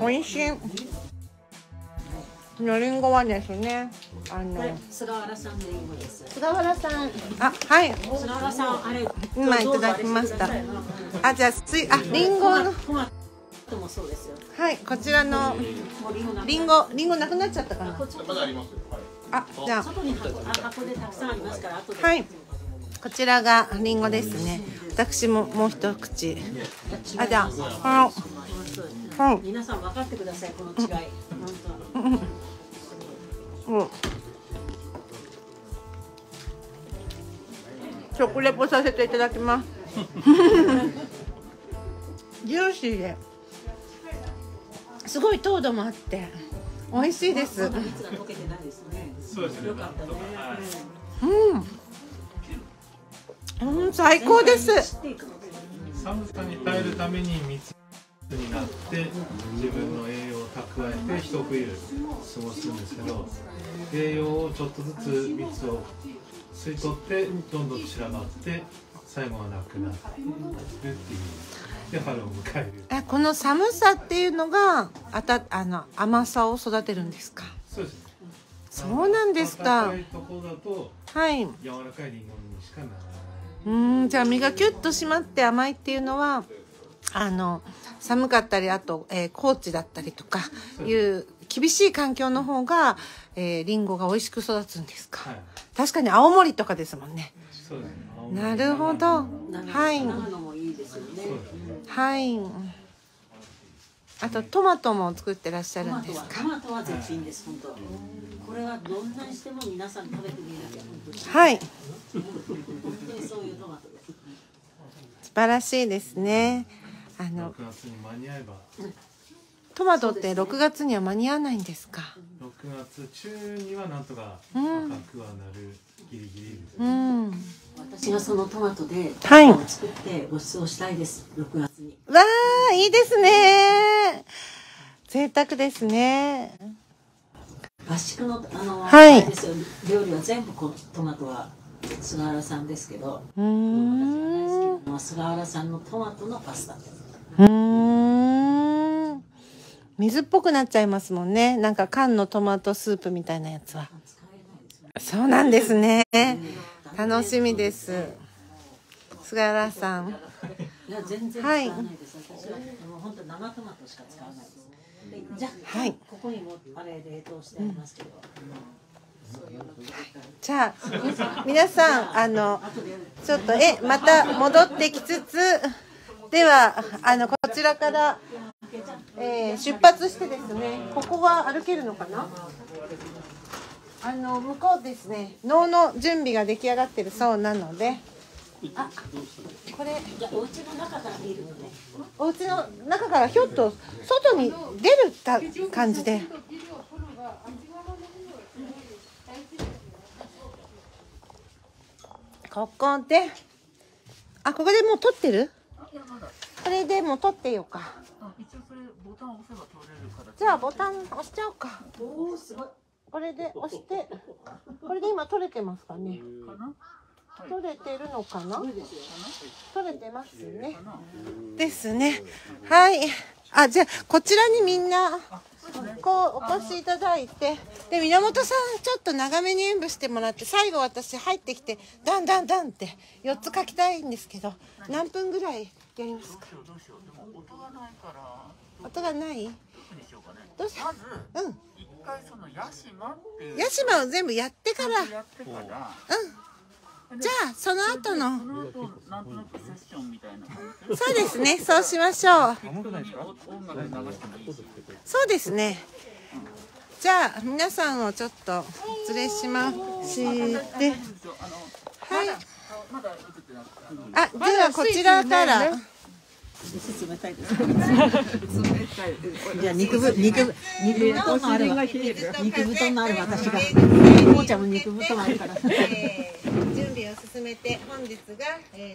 おいしい。のりんごはですね、菅原さんのりんごです。菅原さん、あ、はい。菅原さん、あれ、今いただきました。あ、じゃあ、りんごの。もそうですよ。はい、こちらの。りんごなくなっちゃったかな。まだありますよ。あ、じゃあ。箱でたくさんありますから。はい。こちらがりんごですね。私ももう一口。あ、じゃあ。皆さん分かってください、この違い。本当。食レポさせていただきますジューシーですごい糖度もあって美味しいです。うん、最高です。寒さに耐えるために蜜になって自分の栄養を蓄えて一冬過ごすんですけど、栄養をちょっとずつ蜜を吸い取ってどんどん散らばって最後はなくなるっていうで春を迎える。この寒さっていうのが甘さを育てるんですか？そうです。そうなんですか。はい。柔らかいリンゴにしかならない。じゃあ実がキュッと締まって甘いっていうのは寒かったりあと、高地だったりとかいう厳しい環境の方が、リンゴが美味しく育つんですか？はい、確かに青森とかですもんね。そうですね。なるほど。はい。長野もいいですよね。はい。あとトマトも作ってらっしゃるんですか？トマトは絶品です本当。これはどんなにしても皆さん食べてみなきゃ本当に。はい。本当にそういうトマトです。素晴らしいですね。6月に間に合えば。トマトって6月には間に合わないんですか？6月中にはなんとか赤くはなるギリギリです。私がそのトマトで作ってご馳走したいです。6月に。わあ、いいですね。贅沢ですね。合宿の料理は全部トマトは菅原さんですけど、菅原さんのトマトのパスタ。水っぽくなっちゃいますもんね。なんか缶のトマトスープみたいなやつは。そうなんですね。楽しみです。菅原さん。全然使わないです。私はもう本当生トマトしか使わないです。じゃあここにもあれ冷凍してありますけど。じゃあ皆さんちょっとまた戻ってきつつではこちらから。出発してですね、ここは歩けるのかな？向こうですね、能の準備が出来上がってるそうなので、あ、これお家の中から見るのね。お家の中からひょっと外に出るた感じで。ここで、ここでもう撮ってる？これでもう撮ってようか。じゃあボタン押しちゃおうか。これで押して、これで今取れてますかね。取れてるのかな。取れてますね。ですね。はい。じゃあこちらにみんなこうお越しいただいて、で源さんちょっと長めに演舞してもらって、最後私入ってきてダンダンダンって4つ書きたいんですけど、何分ぐらいやりますか？音がない？どうしよう。まず一回その屋島を全部やってから。じゃあその後のそうですね、そうしましょう。そうですね。じゃあ皆さんをちょっと連れしまして、はい。ではこちらから。冷たいです。じゃあ肉布団もある私が。こうちゃんも肉布団もあるから。準備を進めて、本日が、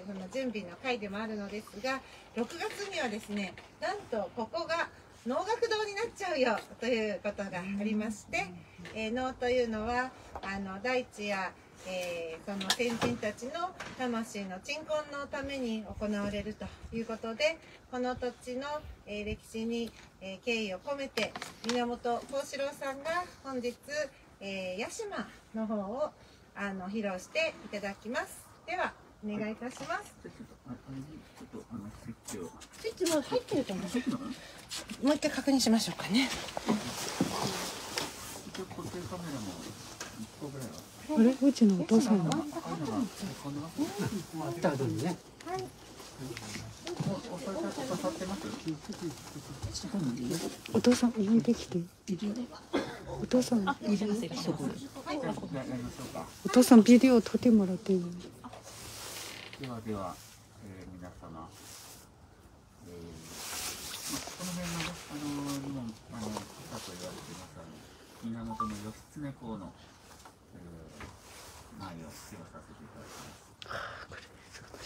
この準備の会でもあるのですが、6月にはですね、なんとここが能楽堂になっちゃうよということがありまして、能というのは大地やその先人たちの魂の鎮魂のために行われるということで、この土地の、歴史に、敬意を込めて源幸四郎さんが本日、屋島の方を披露していただきます。ではお願いいたします。ちょっとも入ってると思う。もう一回確認しましょうかね。一応固定カメラも1個ぐらいは。あれ、うちのお父さんの。あった後にね。はい。お父さん、入れてきて。お父さん、入れてきて。お父さん、ビデオを撮ってもらっていい。ではでは、皆様。この辺の、にも、だと言われています。源義経公の。内容を披露させていただきます。これす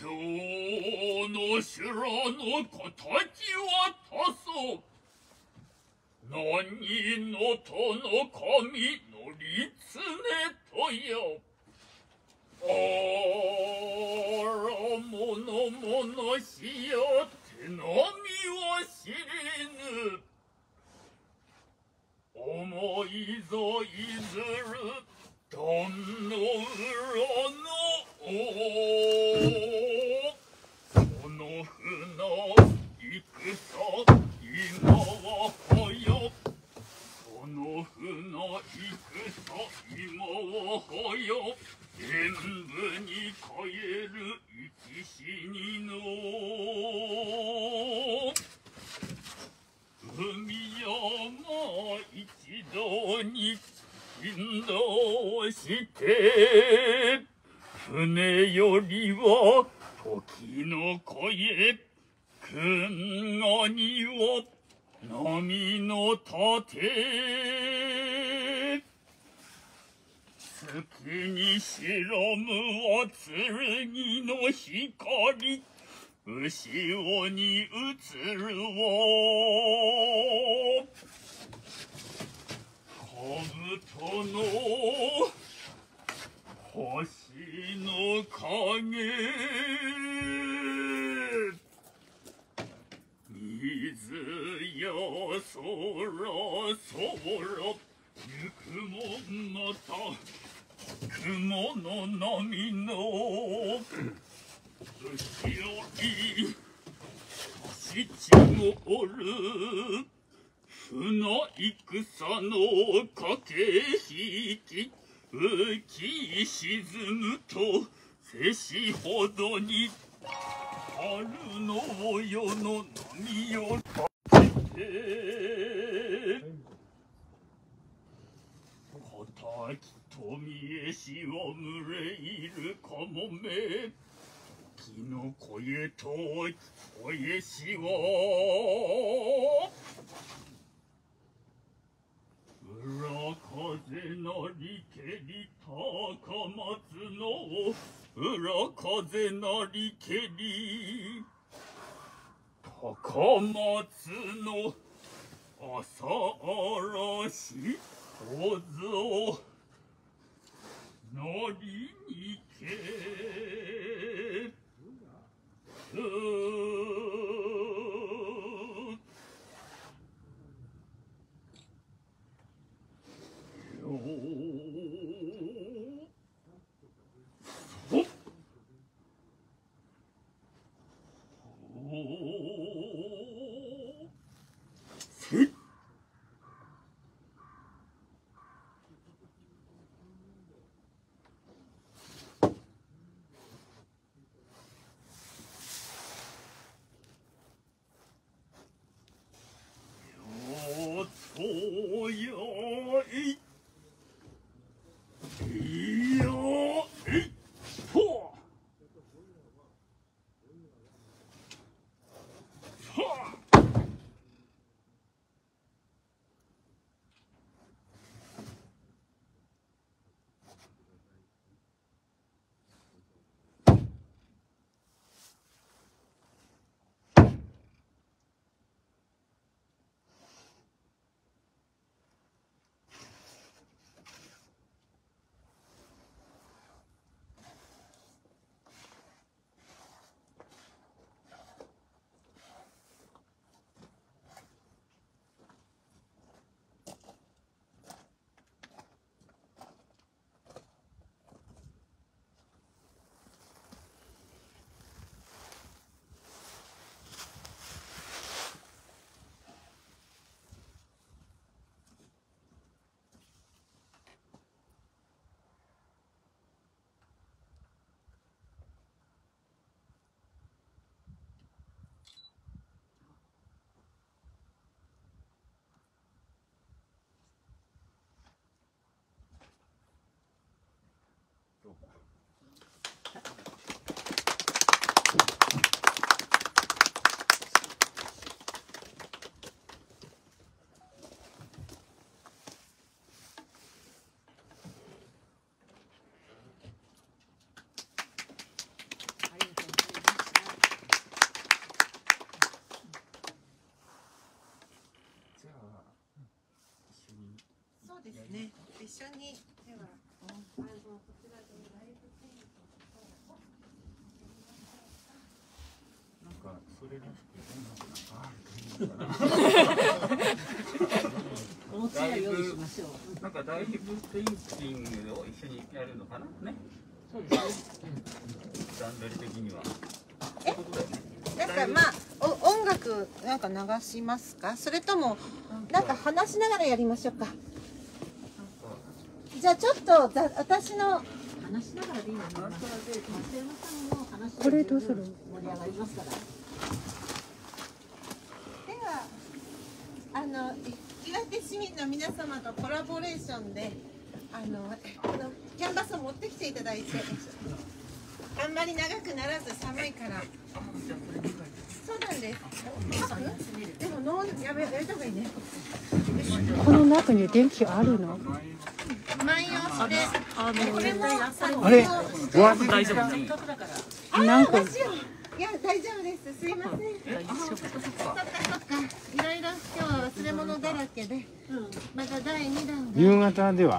ごいそう。今日の修羅の形は多そう。何のとの神の律とよ。あらものものしよ手並みは知れぬ。思いぞいずる壇の浦の王、この船戦今は早、この船戦今は早、演武に変える生き死にの海山一同に振動して船よりは時の声、君がには波の盾、月に白むは剣の光、後ろに映るは兜の星の影、水や空空ゆくもまた雲の波の強い父もおる、船戦の駆け引き、浮き沈むとせしほどに春の世の波をかけて、敵と見えしは群れいるかもめ、時の声と聞こえしは裏風なりけり高松の裏風なりけり高松の朝嵐小僧なりにけ「ね、一緒にでは、こちらでライブペイントなんかそれらしくどんなことがあると思うかな。おもちゃ用意しましょう。なんかライブペインティングを一緒にやるのかなね。そうですね。段取り的には。なんかまあ音楽なんか流しますか。それともなんか話しながらやりましょうか。じゃあちょっと私の話しながらでいいのかな。松山さんの話これどうする？盛り上がりますから。では岩手市民の皆様とコラボレーションでこのキャンバスを持ってきていただいて、あんまり長くならず寒いから。そうなんです。でもやめた方がいいね。この中に電気あるの？万葉して、これもあれ、ご安全大丈夫ですか？何個？いや大丈夫です。すいません。そっかそっか。いろいろ今日は忘れ物だらけで、また第2弾が。夕方では？あ、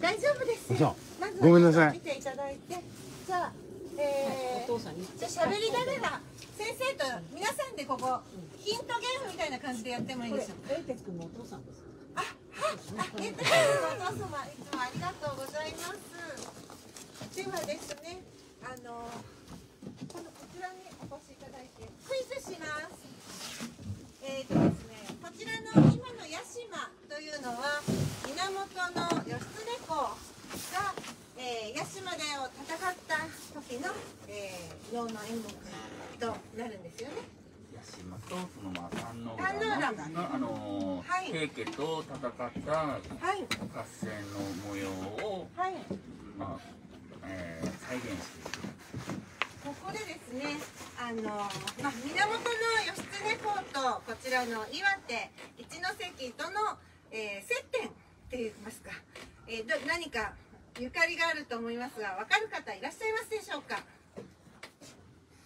大丈夫です。そう。まずごめんなさい。見ていただいて、じゃあじゃ喋りながら先生と皆さんでここヒントゲームみたいな感じでやってもいいでしょうか。エイテツ君のお父さんです。あ、エイテツ君のお父様いつもありがとうございます。ではですね、こちらにお越しいただいてクイズします。ですね、こちらの今の屋島というのは源義経公が屋島でを戦った時の能の演目となるんですよね。屋島とそのまあ壇ノ浦が平家と戦った合戦の模様を、まあ再現している。ここでですね、まあ、源義経公とこちらの岩手一関との、接点って言いますか、何かゆかりがあると思いますが、わかる方いらっしゃいますでしょうか。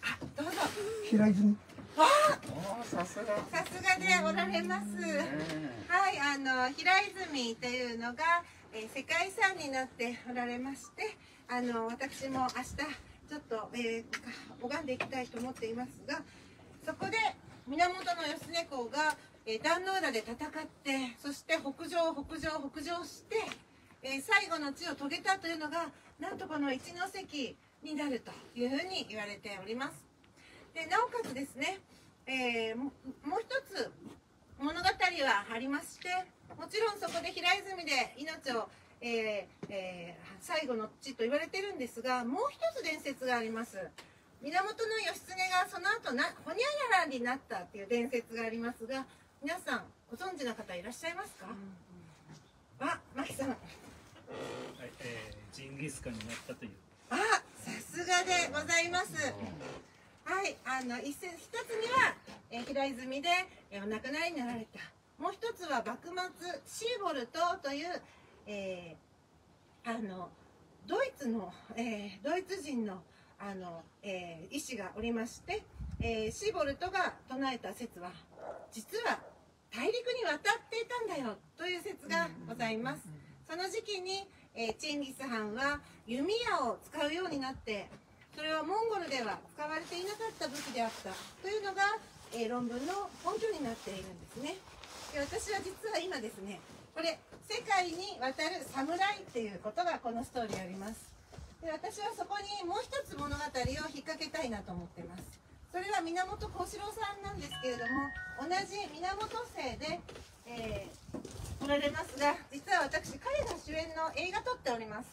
あ、どうぞ。平泉。わあ、さすがでおられます。はい、平泉というのが、世界遺産になっておられまして、私も明日ちょっと、拝んでいきたいと思っていますが、そこで源義経公が、壇ノ浦で戦って、そして北上して。最後の地を遂げたというのがなんとこの一関になるというふうに言われております。でなおかつですね、もう一つ物語はありまして、もちろんそこで平泉で命を、最後の地と言われてるんですが、もう一つ伝説があります。源義経がその後ほにゃららになったっていう伝説がありますが、皆さんご存知の方いらっしゃいますか。あ、マキさん。はい、ジンギスカンになったという。あ、さすがでございます。はい、一つには、平泉で、お亡くなりになられた。もう一つは幕末シーボルトという、ドイツ人の、医師がおりまして、シーボルトが唱えた説は実は大陸に渡っていたんだよという説がございます。その時期に、チンギス・ハンは弓矢を使うようになって、それはモンゴルでは使われていなかった武器であったというのが、論文の根拠になっているんですね。で私は実は今ですね、これ世界に渡る侍っていうことがこのストーリーあります。で私はそこにもう一つ物語を引っ掛けたいなと思ってます。それは源幸四郎さんなんですけれども、同じ源姓で、おられますが、実は私彼が主演の映画撮っております。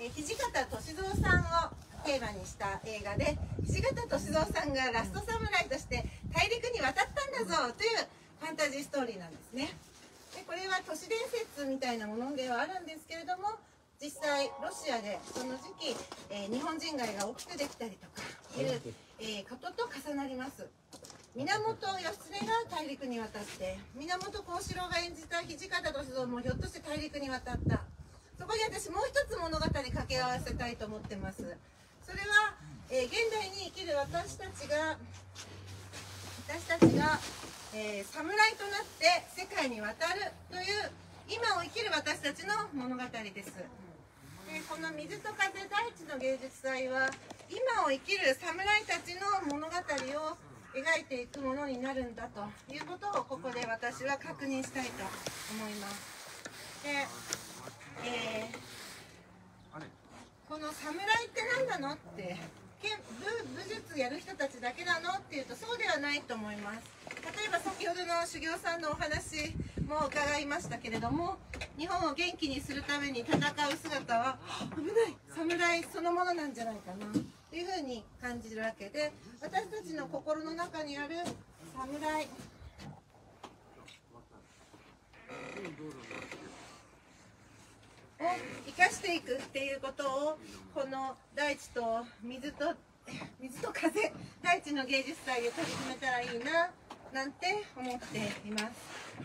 土方歳三さんをテーマにした映画で、土方歳三さんがラストサムライとして大陸に渡ったんだぞというファンタジーストーリーなんですね。でこれは都市伝説みたいなものではあるんですけれども、実際ロシアでその時期日本人街が大きくできたりとかいう、ことと重なります。源義経が大陸に渡って、源幸四郎が演じた土方歳三もひょっとして大陸に渡った。そこに私もう一つ物語掛け合わせたいと思ってます。それは、現代に生きる私たちが、侍となって世界に渡るという今を生きる私たちの物語です。この水と風大地の芸術祭は今を生きる侍たちの物語を描いていくものになるんだということをここで私は確認したいと思います。で、この侍って何なのって武術やる人たちだけなのっていうとそうではないと思います。例えば先ほどの修行さんのお話も伺いましたけれども、日本を元気にするために戦う姿は危ない侍そのものなんじゃないかなというふうに感じるわけで、私たちの心の中にある侍、を生かしていくっていうことをこの水と風大地の芸術祭で取り組めたらいいななんて思っています。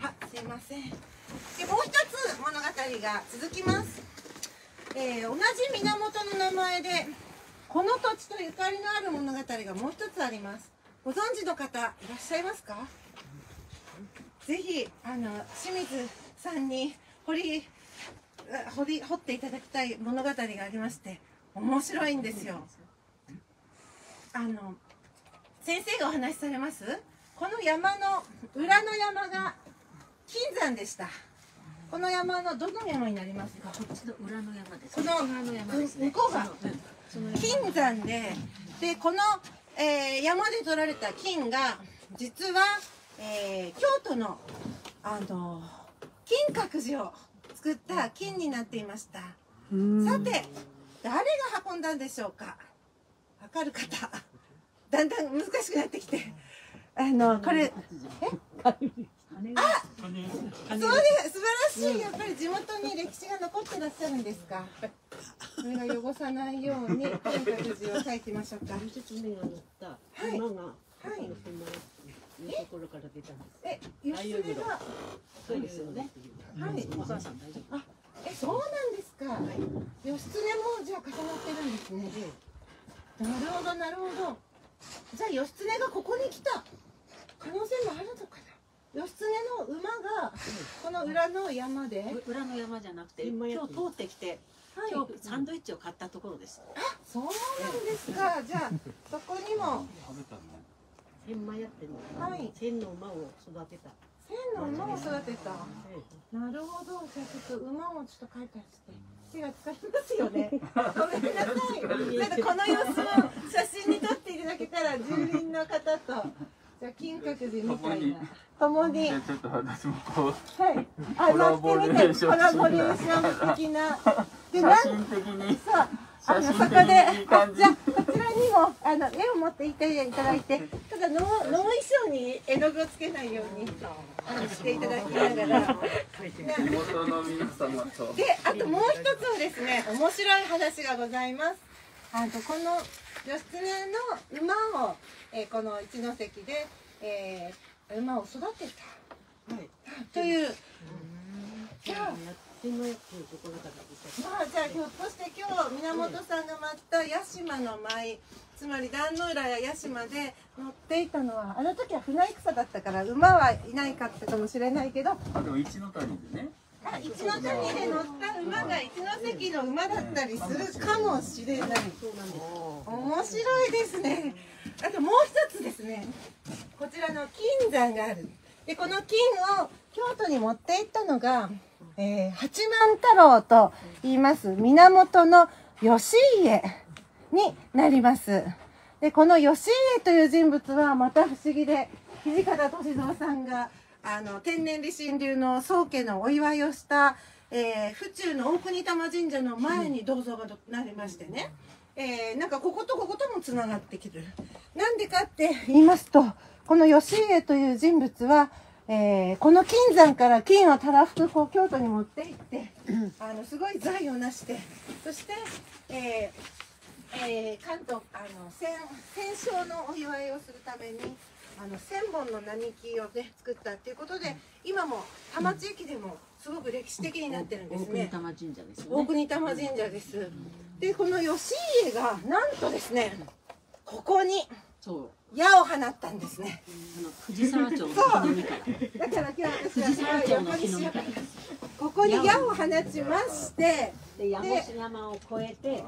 あ、すいません。でもう一つ物語が続きます。同じ源の名前でこの土地とゆかりのある物語がもう一つあります。ご存知の方いらっしゃいますか？ぜひ清水さんに掘っていただきたい物語がありまして面白いんですよ。先生がお話しされますこの山の裏の山が金山でした。この山のどの山になりますか？こっちの裏の山です。この裏の山ですね。向こうが金山でこの、山で取られた金が実は、京都の、金閣寺を作った金になっていました。さて誰が運んだんでしょうか？わかる方だんだん難しくなってきてこれあ、そうね、素晴らしい。やっぱり地元に歴史が残ってらっしゃるんですか？それが汚さないように金閣寺を書いてみましょうか。はいはい。いうところから出たんです。義経が。そうですよね。はい。お母さん大丈夫。あ、そうなんですか。はい、義経もじゃあ固まってるんですね。なるほどなるほど。じゃあ義経がここに来た可能性もあるのかな。義経の馬がこの裏の山で。裏の山じゃなくて今日通ってきて。今日サンドイッチを買ったところです。あ、そうなんですか。じゃあそこにも。天馬やってるの。はい。千の馬を育てた。千の馬を育てた。なるほど。じゃあちょっと馬をちょっと書いたりして手が疲れますよね。ごめんなさい。この様子を写真に撮っていただけたら住民の方とじゃあ金閣寺みたいな共に。ちょっと私もこう。はい。コラボレーション。コラボレーション的な。写真的に。さあ。そこで、じゃあこちらにも絵を持っていていただいて、ただ能衣装に絵の具をつけないようにしていただきながら、で、あともう一つはですね、面白い話がございます。この義経の馬をこの一ノ関で、馬を育てた、はい、という。まあじゃあひょっとして今日源さんが舞った屋島の舞、つまり壇ノ浦や屋島で乗っていたのはあの時は船戦だったから馬はいないかったかもしれないけど、あ、でも一ノ谷でね、あ、一ノ谷で乗った馬が一ノ関の馬だったりするかもしれない。面白いですね。あともう一つですね、こちらの金山がある。でこの金を京都に持って行ったのが八幡太郎と言います源義家になります。でこの義家という人物はまた不思議で、土方歳三さんが天然理心流の宗家のお祝いをした、府中の大国玉神社の前に銅像がなりましてね、なんかこことここともつながってきる。なんでかって言いますと、この義家という人物はこの金山から金をたらふく京都に持って行ってすごい財を成して、そして、関東戦勝のお祝いをするために1000本の並木をね作ったっていうことで、今も多摩地域でもすごく歴史的になってるんですね。大国玉神社ですね。大国玉神社です。でこの義家がなんとですね、ここに矢を放ったんですね。藤沢町の木の実から。だから今日私は藤沢町の木の実から。ここに矢を放ちまして、で矢越山を越えて、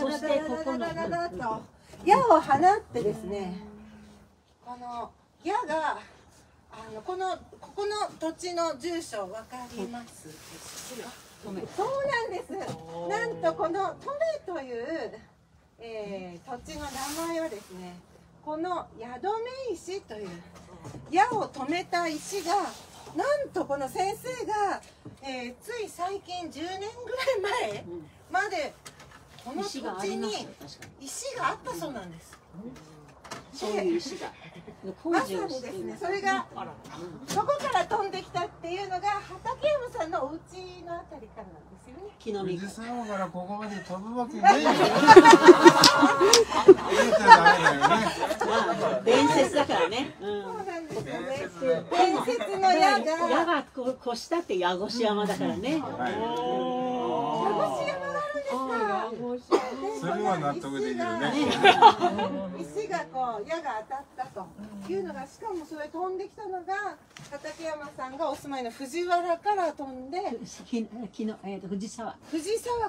そしてここの矢を放ってですね。この矢がここの土地の住所わかりますでしょうか？そうなんです。なんとこの登米という、土地の名前はですね、この矢止め石という矢を止めた石がなんとこの先生が、つい最近10年ぐらい前までこの土地に石があったそうなんです。そういう石がまさにですね、それがそこから飛んできたっていうのが畠山さんのお家のあたりからなんですよね。木の実からここまで飛ぶわけないよね。伝説だからね。伝説の矢が越したって矢越山だからね。それは納得できるね。石がこう矢が当たったというのが、しかもそれ飛んできたのが畠山さんがお住まいの藤原から飛んで、藤沢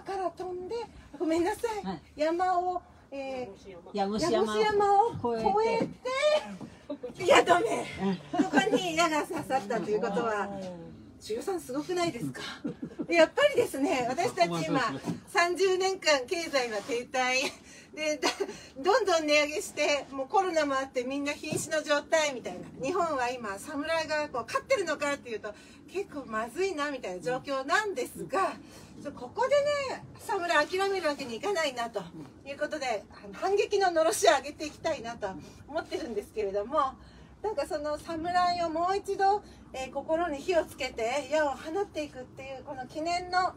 から飛んで、ごめんなさい、はい、山を矢越山を越えて矢止め、そこに矢が刺さったということは。修さんすごくないですか？やっぱりですね、私たち今30年間経済は停滞で、どんどん値上げして、もうコロナもあってみんな瀕死の状態みたいな、日本は今侍がこう勝ってるのかっていうと結構まずいなみたいな状況なんですが、ここでね侍諦めるわけにいかないなということで、反撃ののろしを上げていきたいなと思ってるんですけれども。なんかその侍をもう一度、心に火をつけて矢を放っていくっていうこの記念の、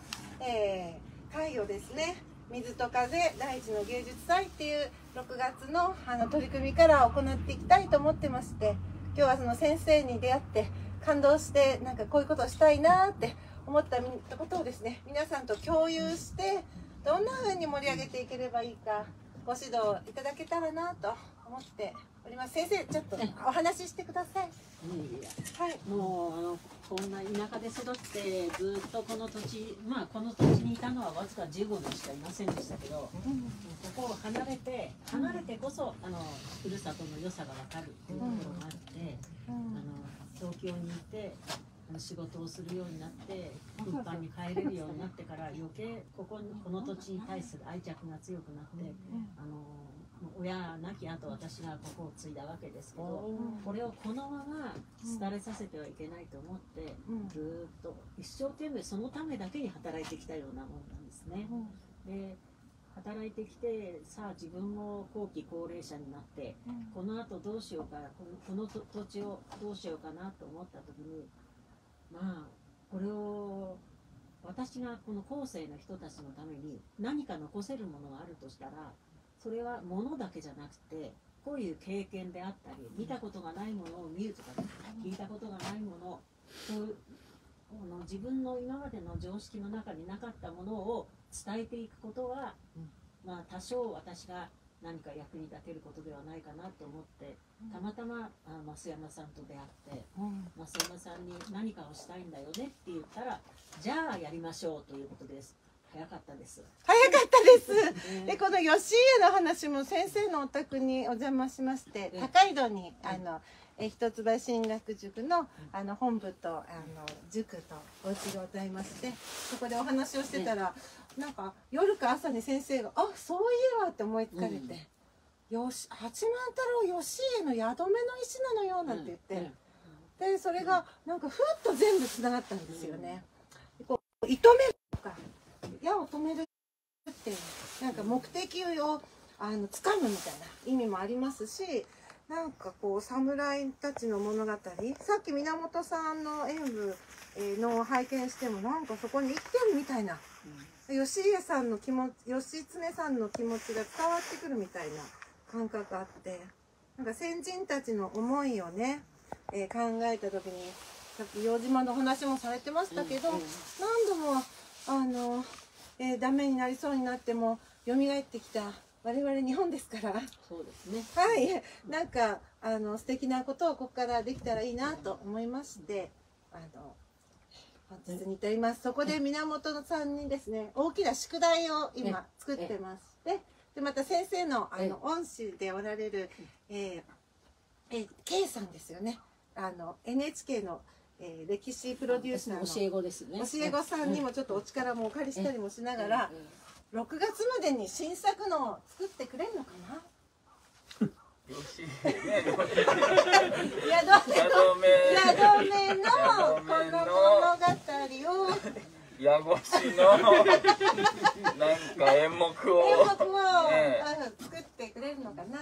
会をですね、水と風大地の芸術祭っていう6月の取り組みから行っていきたいと思ってまして、今日はその先生に出会って感動して、なんかこういうことをしたいなって思ったことをですね、皆さんと共有してどんな風に盛り上げていければいいかご指導いただけたらなと思っております。先生、ちょっとお話ししてください。はい、もうこんな田舎で育ってずっとこの土地、この土地にいたのはわずか15年しかいませんでしたけど、ここを離れてこそふるさとの良さが分かるっていうところがあって、東京にいて仕事をするようになって、物販に帰れるようになってから余計この土地に対する愛着が強くなって、親亡き後私がここを継いだわけですけど、これをこのまま廃れさせてはいけないと思って、ずっと一生懸命そのためだけに働いてきたようなもんなんですね。で働いてきて、さあ自分も後期高齢者になって、この後どうしようか、この土地をどうしようかなと思った時に、これを私がこの後世の人たちのために何か残せるものがあるとしたら、それは物だけじゃなくて、こういう経験であったり、見たことがないものを見るとか、聞いたことがないもの、自分の今までの常識の中になかったものを伝えていくことは、多少私が何か役に立てることではないかなと思って、たまたま増山さんと出会って、増山さんに何かをしたいんだよねって言ったら、じゃあやりましょうということです。早かったです。でこの義家の話も先生のお宅にお邪魔しまして、高井戸に一橋進学塾の本部と塾とお家がございまして、そこでお話をしてたら、なんか夜か朝に先生が「あ、そういえば」って思いつかれて「八幡太郎義家の矢止めの石なのよ」なんて言って、でそれがなんかふっと全部つながったんですよね。こう射止めるとか矢を止めるってなんか目的を掴むみたいな意味もありますし、なんかこう侍たちの物語、さっき源さんの演舞のを拝見しても、なんかそこに生きてるみたいな義経さんの気持ちが伝わってくるみたいな感覚があって、なんか先人たちの思いをね、考えた時に、さっき洋島の話もされてましたけど、何度もダメになりそうになっても蘇ってきた我々日本ですから、そうですね、はい、なんか素敵なことをここからできたらいいなと思いまして、本日に至ります。そこで源さんにですね、大きな宿題を今作ってまして、でまた先生の恩師でおられる K さんですよね、NHK の歴史プロデューサーの教え子ですね、教え子さんにもちょっとお力もお借りしたりもしながら、6月までに新作のを作ってくれるのかな。宿命のこの物語を、矢越のなんか演目を作ってくれるのかな、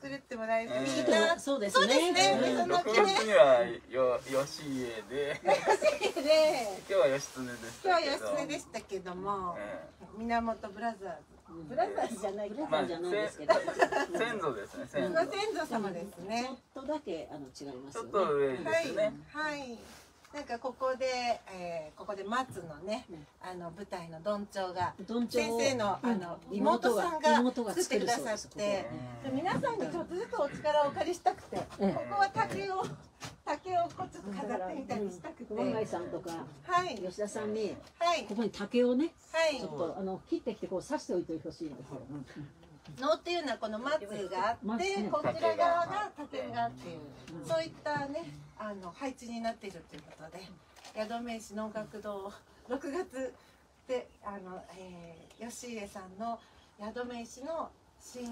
作ってもらえるといいな。そうですね、6月には義家で、今日は義経でした、今日は義経でしたけども、源ブラザーズ、ブラザーズじゃない、ブラザーじゃないですけど、先祖ですね、先祖様ですね。ちょっとだけ違いますよね。ちょっと上ですね。はい。なんかここで松のね、舞台のどんちょうが先生の妹さんが作ってくださって、皆さんにちょっとずつお力をお借りしたくて、ここは竹をこつ飾ってみたりしたくて、熊谷さんとか吉田さんにここに竹をね、ちょっと切ってきてこう刺しておいてほしいんですよ。能っていうのはこの松があって、こちら側が竹がっていう、そういったね配置になっているということで、宿命師能楽堂6月で義家さんの宿命師の新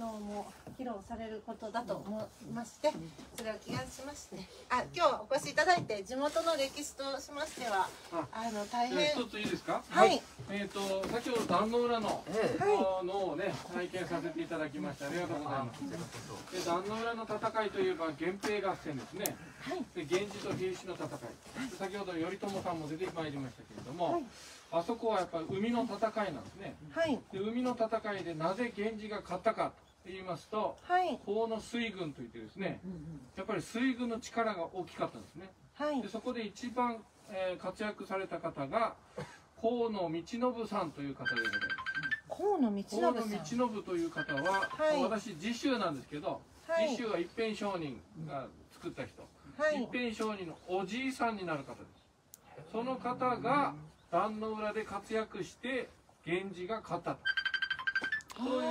能も披露されることだと思いまして、それを祈願しまして、今日お越しいただいて、地元の歴史としましては大変。一ついいですか？はい。先ほど壇の浦の能をね体験させていただきました。ありがとうございます。で、壇の浦の戦いといえば源平合戦ですね。で、源氏と秀吉の戦い。先ほど頼朝さんも出てまいりましたけれども。あそこはやっぱり海の戦いなんですね。はい、で海の戦いでなぜ源氏が勝ったかと言いますと、河野水軍といってですね、やっぱり水軍の力が大きかったんですね。はい、でそこで一番、活躍された方が河野道信さんという方でございます。河野道信という方は、私次週なんですけど、次週は一辺上人が作った人、一辺上人のおじいさんになる方です。その方が壇の浦で活躍して源氏が勝ったと、そういう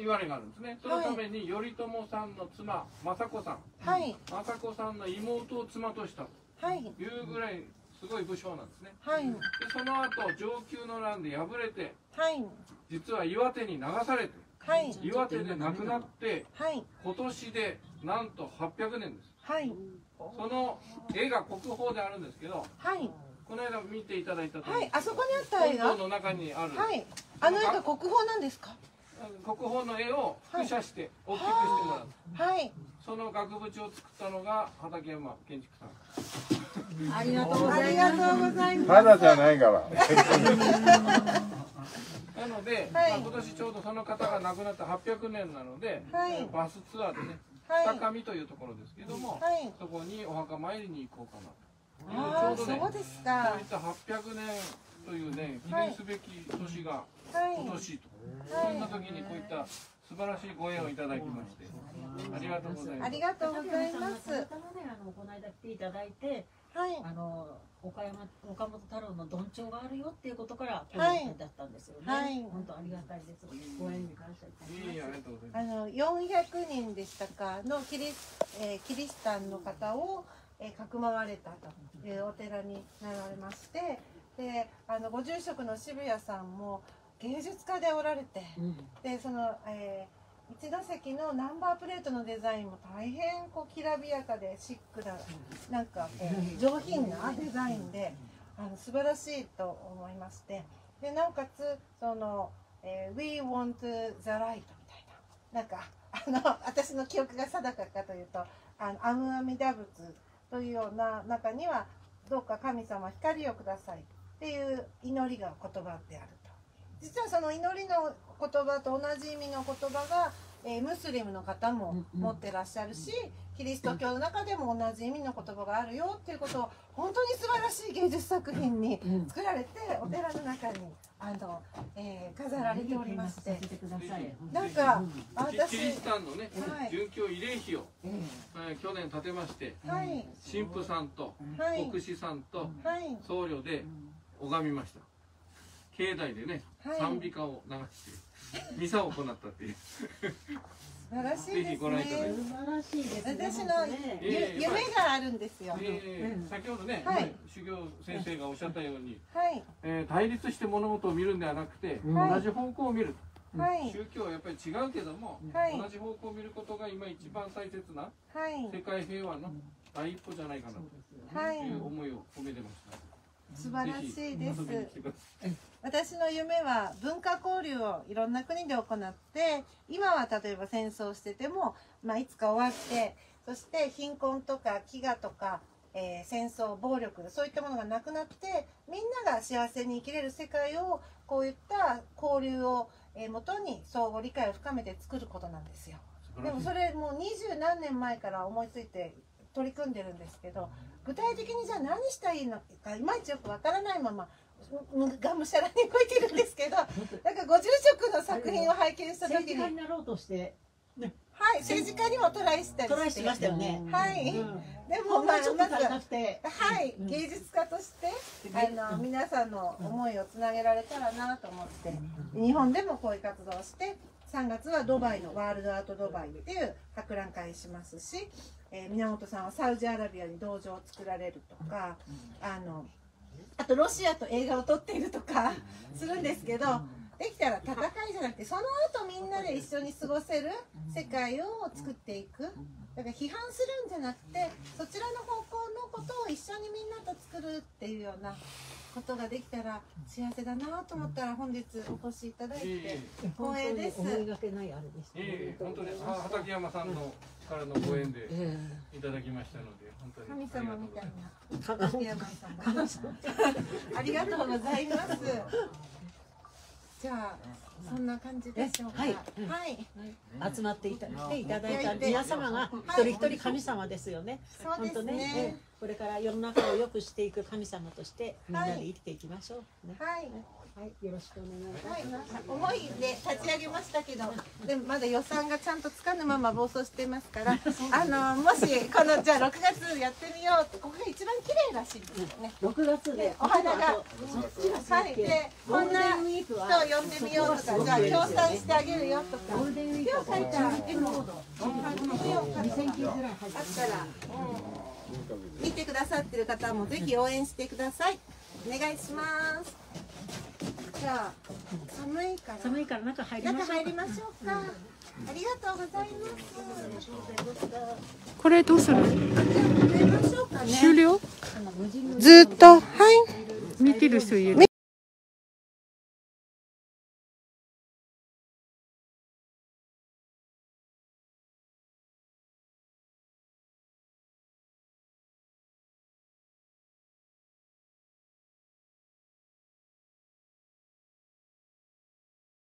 言われがあるんですね。そのために頼朝さんの妻政子さん、政子さんの妹を妻としたというぐらいすごい武将なんですね。でその後承久の乱で敗れて、実は岩手に流されて、岩手で亡くなって、今年でなんと800年です。その絵が国宝であるんですけど。この間見ていただいたと、あそこにあった絵が本堂の中にある、あの絵が国宝なんですか？国宝の絵を複写して大きくしてもらう、その額縁を作ったのが畠山建築さん。ありがとうございます。まだじゃないからなので、今年ちょうどその方が亡くなった800年なので、バスツアーでね、二上というところですけども、そこにお墓参りに行こうかなと。ああ、そうですか。そういった800年というね、記念すべき年が今年と、そんな時にこういった素晴らしいご縁をいただきまして、ありがとうございます。ありがとうございます。ね、この間来ていただいて、岡本太郎のどんちょうがあるよっていうことからこういうだったんですよね。本当ありがたいです。ご縁に感謝いたします。400人でしたかのキリシタンの方を。かくまわれたというお寺になられまして、でご住職の渋谷さんも芸術家でおられて、でその、一関のナンバープレートのデザインも大変こうきらびやかでシックな、なんかこう上品なデザインで素晴らしいと思いまして、でなおかつその「We want the light」みたいな、なんか私の記憶が定かかというと「アムアミダ仏」というような中には、どうか神様光をくださいっていう祈りが言葉であると。実はその祈りの言葉と同じ意味の言葉が、ムスリムの方も持ってらっしゃるし、キリスト教の中でも同じ意味の言葉があるよっていうことを、本当に素晴らしい芸術作品に作られて、お寺の中に飾られておりまして、なんかキリシタンのね、殉教慰霊碑を去年建てまして、神父さんと牧師さんと僧侶で拝みました。境内でね、賛美歌を流してミサを行ったっていう。素晴らしいですね。私の夢があるんですよ。先ほどね、修行先生がおっしゃったように、対立して物事を見るんではなくて、同じ方向を見る。宗教はやっぱり違うけども、同じ方向を見ることが今一番大切な世界平和の第一歩じゃないかなという思いを込めてました。素晴らしいです。私の夢は文化交流をいろんな国で行って、今は例えば戦争してても、いつか終わって、そして貧困とか飢餓とか、戦争、暴力、そういったものがなくなって、みんなが幸せに生きれる世界を、こういった交流をもとに相互理解を深めて作ることなんですよ。でもそれもう20何年前から思いついて取り組んでるんですけど、具体的にじゃあ何したらいいのかいまいちよくわからないままがむしゃらに動いてるんですけど、なんかご住職の作品を拝見した時に、政治家になろうとして、はい、政治家にもトライしたりして、トライしましたよね。はい。でもうまく、はい、芸術家として皆さんの思いをつなげられたらなと思って、日本でもこういう活動をして。3月はドバイのワールドアートドバイっていう博覧会しますし、源さんはサウジアラビアに道場を作られるとか、あとロシアと映画を撮っているとかするんですけど、できたら戦いじゃなくて、その後みんなで一緒に過ごせる世界を作っていく。だから批判するんじゃなくて、そちらの方向のことを一緒にみんなと作るっていうようなことができたら幸せだなと思ったら、本日お越しいただいて光栄です。思いがけないあれでしたね。本当に畠山さんのからのご縁でいただきましたので、本当に神様みたいな畠山さん、ありがとうございます。じゃあそんな感じでしょうか。はい、集まって来ていただいた皆様が一人一人神様ですよね。そうですね。これから世の中を良くしていく神様としてみんなで生きていきましょう。はい、よろしくお願いします。思いで立ち上げましたけど、でもまだ予算がちゃんとつかぬまま暴走してますから、もしこのじゃあ6月やってみようって、ここが一番綺麗らしいですね。6月でお花が咲いて、こんな人を呼んでみようとか、じゃあ協賛してあげるよとか、手を書いた絵もあったら。見てくださってる方もぜひ応援してください。お願いします。じゃあ寒いから中入りましょうか。ありがとうございます。これどうする？終了？ずっとはい。見てる人いる。